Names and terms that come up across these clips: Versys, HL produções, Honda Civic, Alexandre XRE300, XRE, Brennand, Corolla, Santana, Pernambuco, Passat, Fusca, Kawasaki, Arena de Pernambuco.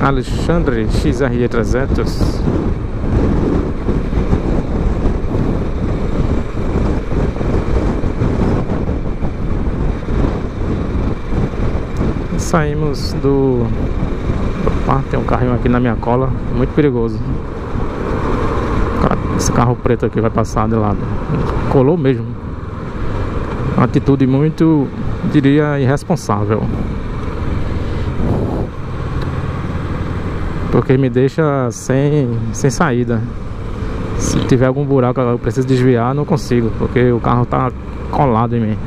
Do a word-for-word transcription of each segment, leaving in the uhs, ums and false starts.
Alexandre X R E trezentos. Saímos do... Opa, tem um carrinho aqui na minha cola, muito perigoso. Esse carro preto aqui vai passar de lado. Colou mesmo. Uma atitude muito, diria, irresponsável. Porque me deixa sem, sem saída. Se tiver algum buraco eu preciso desviar, não consigo, porque o carro tá colado em mim.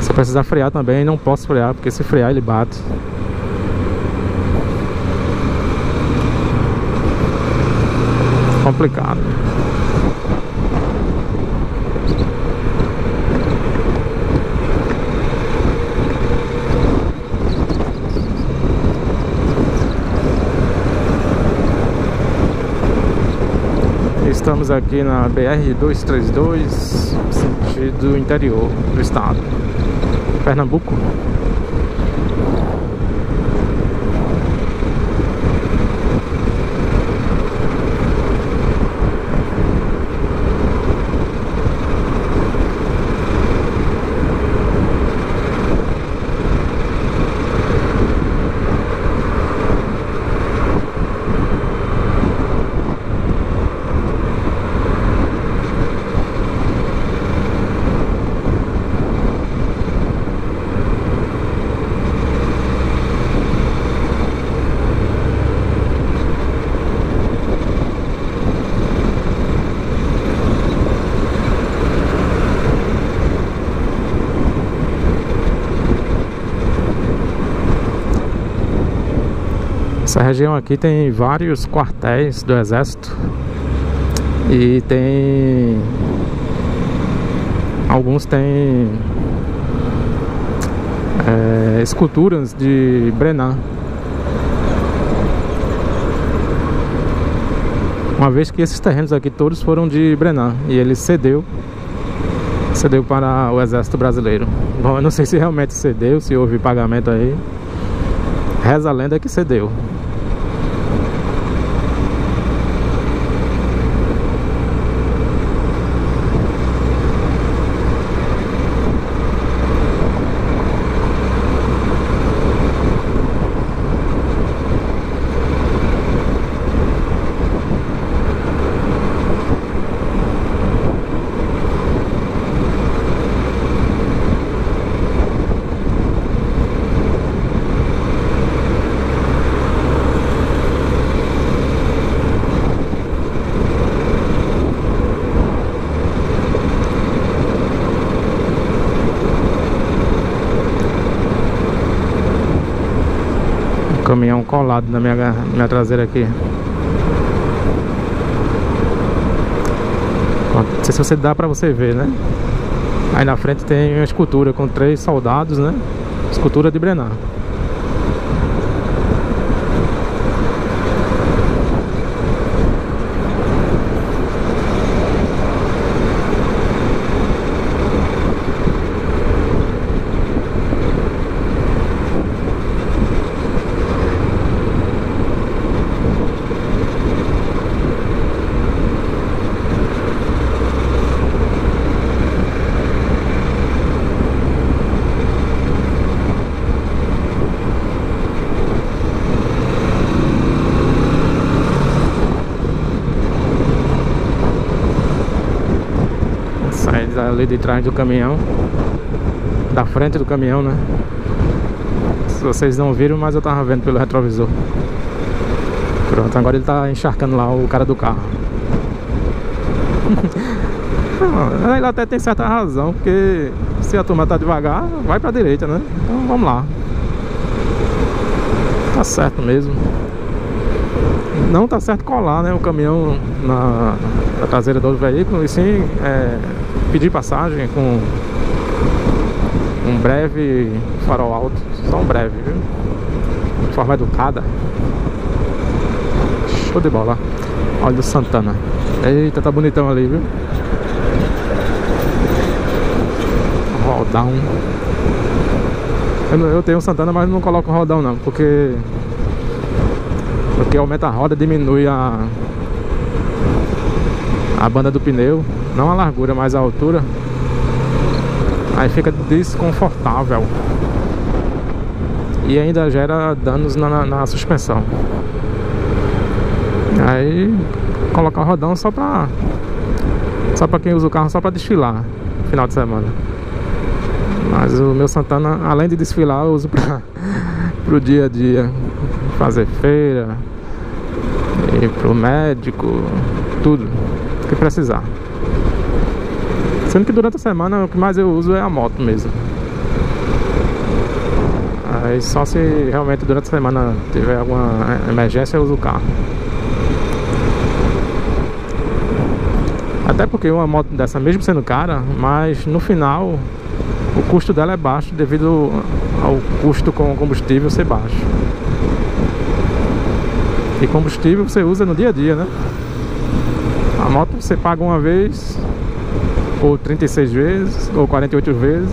Se eu precisar frear também, não posso frear, porque se frear ele bate. Complicado. Estamos aqui na B R duzentos e trinta e dois, sentido interior do estado, Pernambuco. Essa região aqui tem vários quartéis do exército e tem alguns tem é, esculturas de Brennand. Uma vez que esses terrenos aqui todos foram de Brennand e ele cedeu, cedeu para o exército brasileiro. Bom, eu não sei se realmente cedeu, se houve pagamento aí. Reza a lenda que cedeu. Caminhão colado na minha, minha traseira aqui. Não sei se você dá pra você ver, né? Aí na frente tem uma escultura com três soldados, né? Escultura de Brennand. Ali de trás do caminhão, da frente do caminhão, né? Se vocês não viram, mas eu tava vendo pelo retrovisor. Pronto, agora ele tá encharcando lá o cara do carro. Não, ele até tem certa razão, porque se a turma tá devagar, vai pra direita, né? Então vamos lá. Tá certo mesmo. Não tá certo colar, né, o caminhão na, na traseira do veículo, e sim é, pedir passagem com um breve farol alto, só um breve, viu? De forma educada. Show de bola. Olha o Santana. Eita, tá bonitão ali, viu? Rodão. Eu, eu tenho um Santana, mas não coloco rodão não, porque porque aumenta a roda, diminui a a banda do pneu, não a largura, mas a altura, aí fica desconfortável e ainda gera danos na, na, na suspensão. Aí colocar o rodão só pra só pra quem usa o carro só pra desfilar no final de semana, mas o meu Santana, além de desfilar, eu uso pra pro dia a dia, fazer feira, ir pro médico, tudo que precisar. Sendo que durante a semana o que mais eu uso é a moto mesmo. Aí só se realmente durante a semana tiver alguma emergência eu uso o carro. Até porque uma moto dessa, mesmo sendo cara, mas no final o custo dela é baixo devido ao custo com combustível ser baixo. E combustível você usa no dia a dia, né? A moto você paga uma vez, ou trinta e seis vezes, ou quarenta e oito vezes.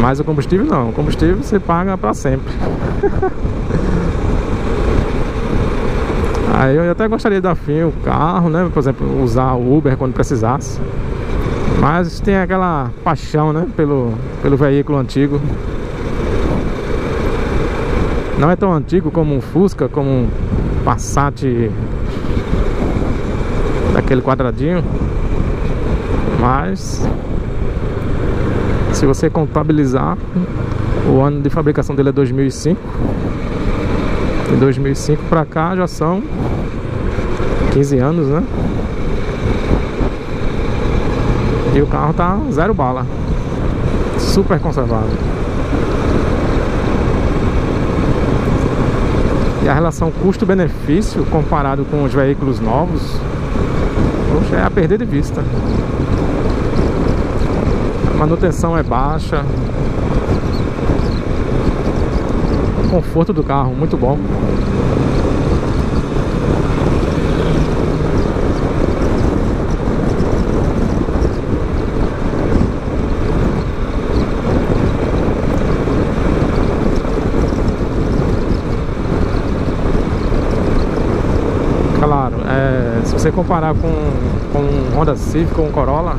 Mas o combustível não, o combustível você paga pra sempre. Aí eu até gostaria de dar fim ao carro, né? Por exemplo, usar o Uber quando precisasse. Mas tem aquela paixão, né? Pelo, pelo veículo antigo. Não é tão antigo como um Fusca, como um Passat daquele quadradinho. Mas se você contabilizar, o ano de fabricação dele é dois mil e cinco. De dois mil e cinco pra cá já são quinze anos, né? E o carro tá zero bala, super conservado. E a relação custo-benefício comparado com os veículos novos, poxa, é a perder de vista. A manutenção é baixa. Conforto do carro, muito bom. Claro, é, se você comparar com, com um Honda Civic ou um Corolla,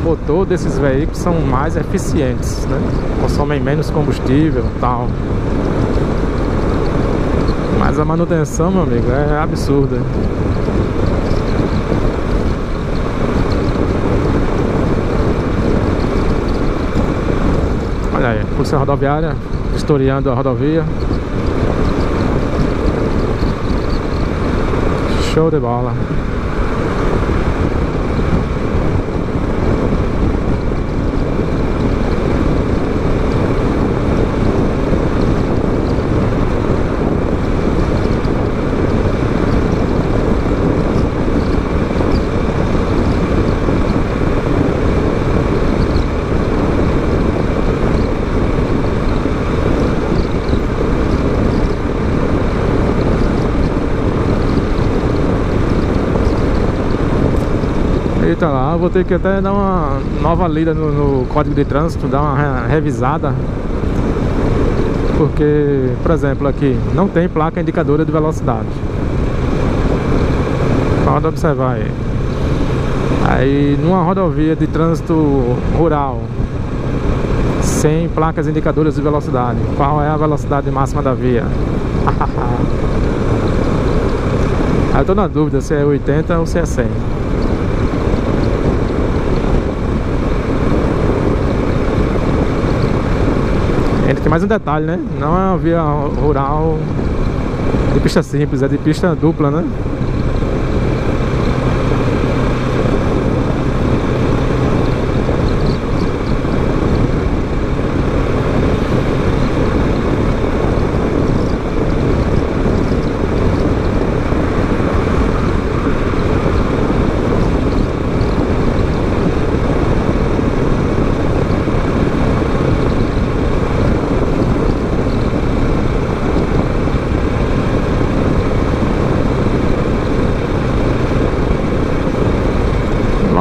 o motor desses veículos são mais eficientes, né? Consomem menos combustível e tal. Mas a manutenção, meu amigo, é absurda. Olha aí, Polícia Rodoviária vistoriando a rodovia. Show de bola. Eita lá, eu vou ter que até dar uma nova lida no, no código de trânsito, dar uma revisada. Porque, por exemplo, aqui não tem placa indicadora de velocidade. Pode observar aí. Aí, numa rodovia de trânsito rural, sem placas indicadoras de velocidade, qual é a velocidade máxima da via? Aí eu tô na dúvida se é oitenta ou se é cem. Tem mais um detalhe, né? Não é uma via rural de pista simples, é de pista dupla, né?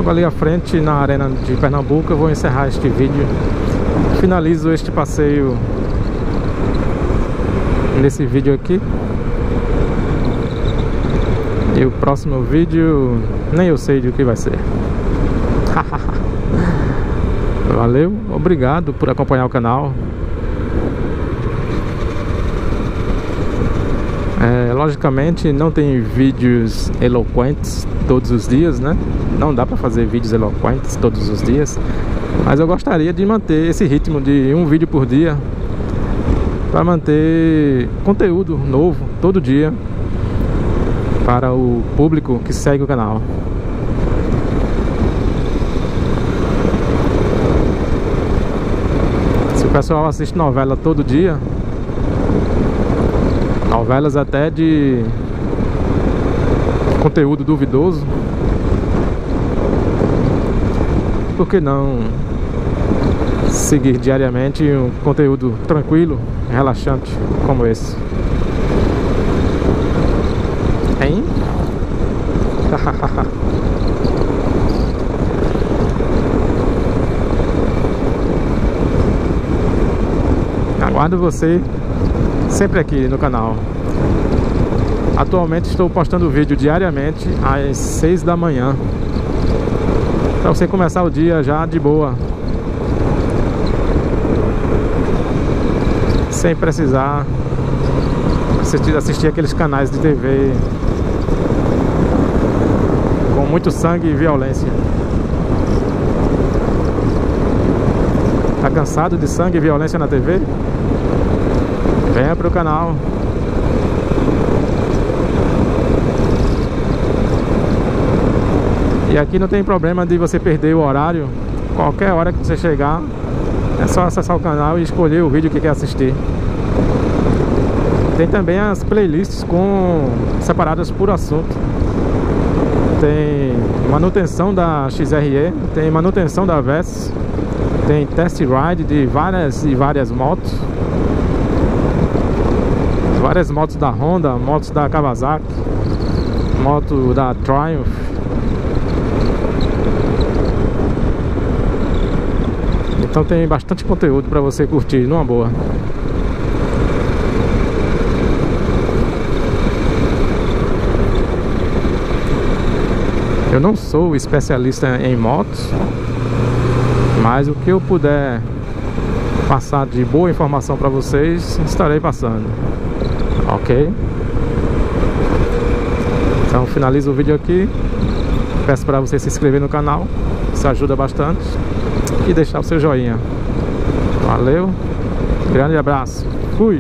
Ali à frente, na Arena de Pernambuco, eu vou encerrar este vídeo. Finalizo este passeio nesse vídeo aqui. E o próximo vídeo nem eu sei de o que vai ser. Valeu, obrigado por acompanhar o canal. É, logicamente não tem vídeos eloquentes todos os dias, né? Não dá para fazer vídeos eloquentes todos os dias, mas eu gostaria de manter esse ritmo de um vídeo por dia, para manter conteúdo novo todo dia para o público que segue o canal. Se o pessoal assiste novela todo dia, novelas até de conteúdo duvidoso, por que não seguir diariamente um conteúdo tranquilo, relaxante como esse? Hein? Aguardo você sempre aqui no canal. Atualmente estou postando vídeo diariamente às seis da manhã, para você começar o dia já de boa, sem precisar assistir, assistir aqueles canais de T V com muito sangue e violência. Tá cansado de sangue e violência na T V? Venha pro canal. E aqui não tem problema de você perder o horário. Qualquer hora que você chegar, é só acessar o canal e escolher o vídeo que quer assistir. Tem também as playlists com separadas por assunto. Tem manutenção da X R E, tem manutenção da Versys, tem test ride de várias e várias motos. Várias motos da Honda, motos da Kawasaki, moto da Triumph. Então tem bastante conteúdo para você curtir numa boa. Eu não sou especialista em motos, mas o que eu puder passar de boa informação para vocês, estarei passando. Ok? Então finalizo o vídeo aqui. Peço para você se inscrever no canal, isso ajuda bastante. E deixar o seu joinha. Valeu, grande abraço, fui!